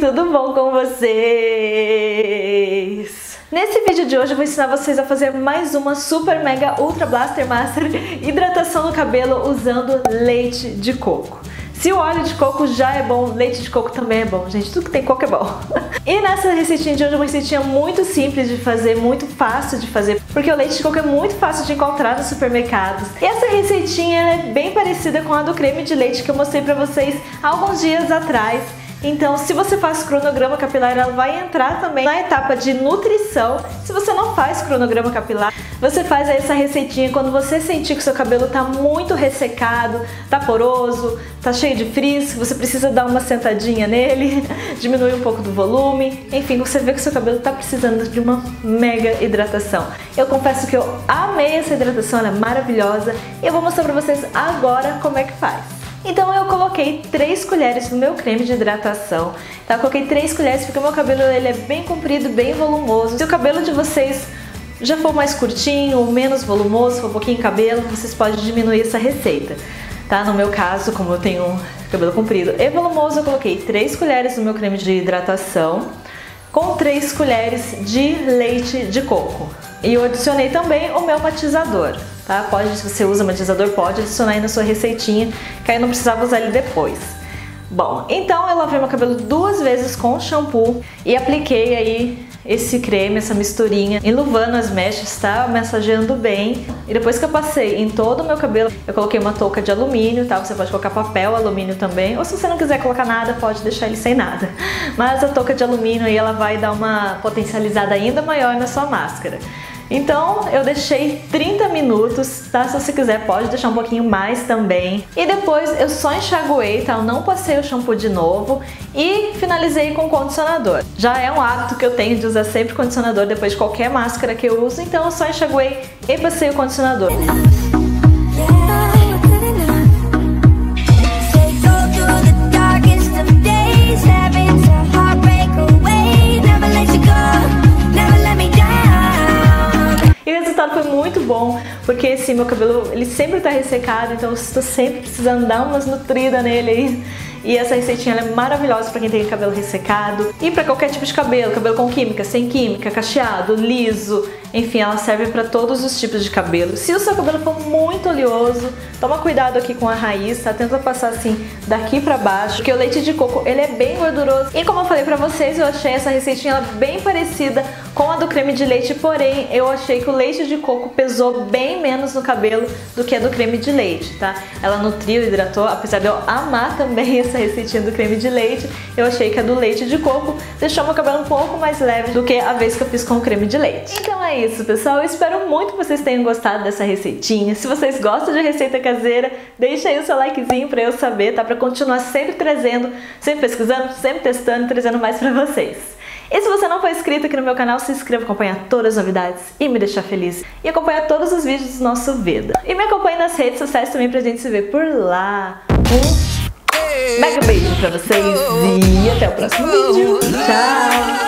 Tudo bom com vocês? Nesse vídeo de hoje eu vou ensinar vocês a fazer mais uma super mega ultra blaster master hidratação no cabelo usando leite de coco. Se o óleo de coco já é bom, leite de coco também é bom, gente. Tudo que tem coco é bom. E nessa receitinha de hoje é uma receitinha muito simples de fazer, muito fácil de fazer, porque o leite de coco é muito fácil de encontrar nos supermercados. E essa receitinha é bem parecida com a do creme de leite que eu mostrei pra vocês alguns dias atrás. Então, se você faz cronograma capilar, ela vai entrar também na etapa de nutrição. Se você não faz cronograma capilar, você faz essa receitinha quando você sentir que seu cabelo tá muito ressecado, tá poroso, tá cheio de frizz, você precisa dar uma sentadinha nele, diminuir um pouco do volume. Enfim, você vê que seu cabelo tá precisando de uma mega hidratação. Eu confesso que eu amei essa hidratação, ela é maravilhosa. E eu vou mostrar pra vocês agora como é que faz. Então eu coloquei 3 colheres no meu creme de hidratação, tá? Eu coloquei 3 colheres porque o meu cabelo ele é bem comprido, bem volumoso. Se o cabelo de vocês já for mais curtinho ou menos volumoso, for um pouquinho cabelo, vocês podem diminuir essa receita, tá? No meu caso, como eu tenho cabelo comprido e volumoso, eu coloquei 3 colheres no meu creme de hidratação com 3 colheres de leite de coco. E eu adicionei também o meu matizador, tá? Pode, se você usa matizador, pode adicionar aí na sua receitinha, que aí não precisava usar ele depois. Bom, então eu lavei meu cabelo 2 vezes com shampoo e apliquei aí esse creme, essa misturinha, enluvando as mechas, tá? Massageando bem. E depois que eu passei em todo o meu cabelo, eu coloquei uma touca de alumínio, tá? Você pode colocar papel alumínio também, ou se você não quiser colocar nada, pode deixar ele sem nada. Mas a touca de alumínio aí, ela vai dar uma potencializada ainda maior na sua máscara. Então eu deixei 30 minutos, tá? Se você quiser pode deixar um pouquinho mais também. E depois eu só enxaguei, tá? Eu não passei o shampoo de novo e finalizei com condicionador. Já é um hábito que eu tenho de usar sempre condicionador depois de qualquer máscara que eu uso, então eu só enxaguei e passei o condicionador. Muito bom, porque assim, meu cabelo ele sempre tá ressecado, então eu estou sempre precisando dar umas nutridas nele aí. E essa receitinha ela é maravilhosa para quem tem cabelo ressecado e para qualquer tipo de cabelo, cabelo com química, sem química, cacheado, liso, enfim, ela serve para todos os tipos de cabelo. Se o seu cabelo for muito oleoso, toma cuidado aqui com a raiz, tá? Tenta passar assim daqui para baixo, porque o leite de coco ele é bem gorduroso. E como eu falei para vocês, eu achei essa receitinha ela bem parecida com a do creme de leite, porém eu achei que o leite de coco pesou bem menos no cabelo do que a do creme de leite, tá? Ela nutriu, hidratou, apesar de eu amar também essa receitinha do creme de leite, eu achei que a do leite de coco deixou meu cabelo um pouco mais leve do que a vez que eu fiz com o creme de leite. Então é isso, pessoal. Eu espero muito que vocês tenham gostado dessa receitinha. Se vocês gostam de receita caseira, deixa aí o seu likezinho pra eu saber, tá? Pra continuar sempre trazendo, sempre pesquisando, sempre testando e trazendo mais pra vocês. E se você não for inscrito aqui no meu canal, se inscreva, acompanha todas as novidades e me deixar feliz. E acompanha todos os vídeos do nosso Vida. E me acompanhe nas redes sociais também pra gente se ver por lá. Um mega beijo pra vocês e até o próximo vídeo. Tchau!